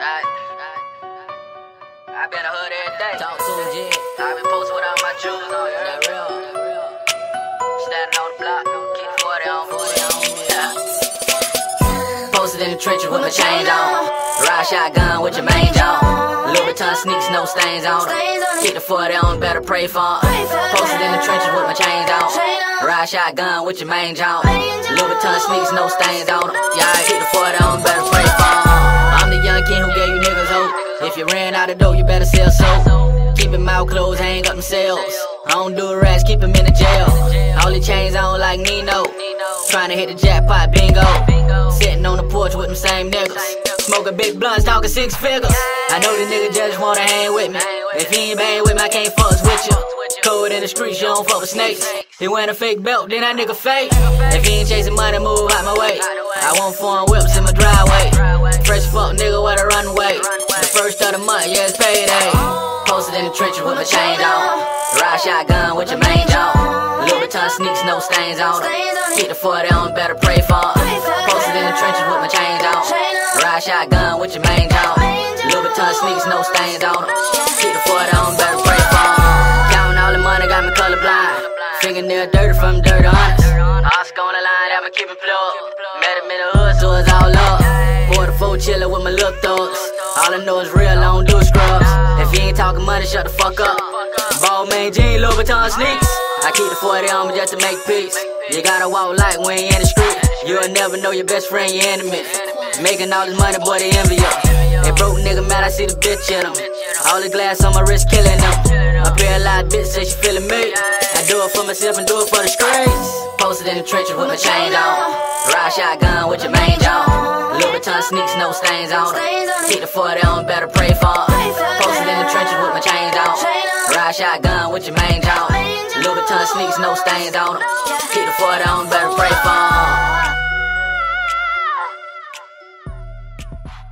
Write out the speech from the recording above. I been a hood every day. Talk to him, yeah. I been posting without my shoes on, yeah. That real, that real. Standing on the block, keep 40 on, 40 on, yeah. Posted in the trenches with my chains on. Ride shotgun with your mange on. Louis Vuitton sneaks, no stains on them. Get the 40 on, better pray for them. Posted in the trenches with my chains on. Ride shotgun with your mange on. Louis Vuitton sneaks, no stains on them. Y'all get the 40 on, better pray for them. I'm the young king who gave you niggas hope. If you ran out of dough, you better sell soap. Keep your mouth closed, hang up themselves. I don't do rats, keep them in the jail. All the chains on like Nino. Tryna hit the jackpot, bingo. Sitting on the porch with them same niggas. Smoking big blunts, talking six figures. I know these niggas just wanna hang with me. If you ain't bang with me, I can't fuck with you. Cold in the streets, you don't fuck with snakes. He wearing a fake belt, then that nigga fake. If he ain't chasing money, move out my way. I want foreign whips in my driveway. Fresh fuck nigga with a runway. First of the month, yeah, it's payday. Posted in the trenches with my chains on. Ride shotgun with your mange on. Louis Vuitton sneaks, no stains on them. Get the 40 on, better pray for them. Posted in the trenches with my chains on. Ride shotgun with your mange on. Louis Vuitton sneaks, no stains on them. Get the 40 on, better pray for them. Counting all the money, got me colorblind. Fingernail dirty from dirt honest. Oscar on the line, I'ma keep it plugged. Met him in the hood, so it's all up. 44 chillin' with my little thugs. All I know is real, I don't do scrubs. If you ain't talking money, shut the fuck up. Balmain jeans, Louis Vuitton sneaks. I keep the 40 on me just to make peace. You gotta walk like when you in the street. You'll never know your best friend, your enemy. Making all this money, boy, they envy up. That broke nigga mad, I see the bitch in him. All the glass on my wrist, killing them. A paralyzed bitch say she feeling me. I do it for myself and do it for the streets. Posted in the trenches with my chains on. Ride shotgun with your mange on. Louis Vuitton sneaks, no stains on them. Get the 40 on, better pray for them. Posted in the trenches with my chains on. Ride shotgun with your mange on. Louis Vuitton sneaks, no stains on them. Get the 40 on, better pray for them.